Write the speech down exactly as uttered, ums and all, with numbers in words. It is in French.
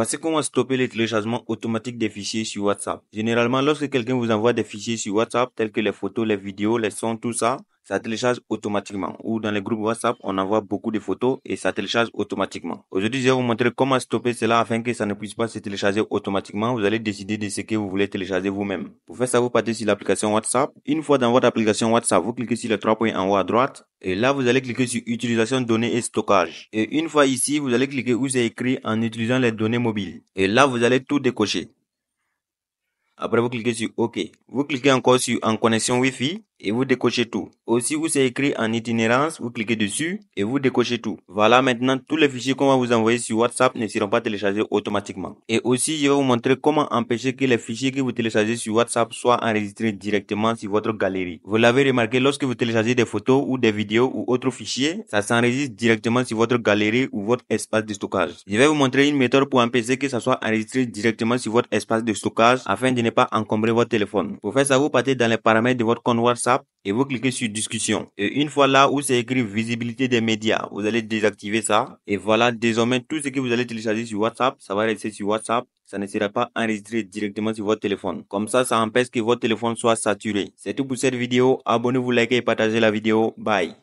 Voici comment stopper le téléchargement automatique des fichiers sur WhatsApp. Généralement, lorsque quelqu'un vous envoie des fichiers sur WhatsApp, tels que les photos, les vidéos, les sons, tout ça, ça télécharge automatiquement. Ou dans les groupes WhatsApp, on envoie beaucoup de photos et ça télécharge automatiquement. Aujourd'hui, je vais vous montrer comment stopper cela afin que ça ne puisse pas se télécharger automatiquement. Vous allez décider de ce que vous voulez télécharger vous-même. Pour faire ça, vous partez sur l'application WhatsApp. Une fois dans votre application WhatsApp, vous cliquez sur les trois points en haut à droite. Et là, vous allez cliquer sur utilisation données et stockage. Et une fois ici, vous allez cliquer où c'est écrit en utilisant les données mobiles. Et là, vous allez tout décocher. Après, vous cliquez sur OK. Vous cliquez encore sur en connexion Wi-Fi et vous décochez tout. Aussi, où c'est écrit en itinérance, vous cliquez dessus et vous décochez tout. Voilà, maintenant, tous les fichiers qu'on va vous envoyer sur WhatsApp ne seront pas téléchargés automatiquement. Et aussi, je vais vous montrer comment empêcher que les fichiers que vous téléchargez sur WhatsApp soient enregistrés directement sur votre galerie. Vous l'avez remarqué, lorsque vous téléchargez des photos ou des vidéos ou autres fichiers, ça s'enregistre directement sur votre galerie ou votre espace de stockage. Je vais vous montrer une méthode pour empêcher que ça soit enregistré directement sur votre espace de stockage afin de ne pas encombrer votre téléphone. Pour faire ça, vous partez dans les paramètres de votre compte WhatsApp et vous cliquez sur discussion. Et une fois là où c'est écrit visibilité des médias, vous allez désactiver ça. Et voilà, désormais tout ce que vous allez télécharger sur WhatsApp, ça va rester sur WhatsApp. Ça ne sera pas enregistré directement sur votre téléphone. Comme ça, ça empêche que votre téléphone soit saturé. C'est tout pour cette vidéo. Abonnez-vous, likez et partagez la vidéo. Bye.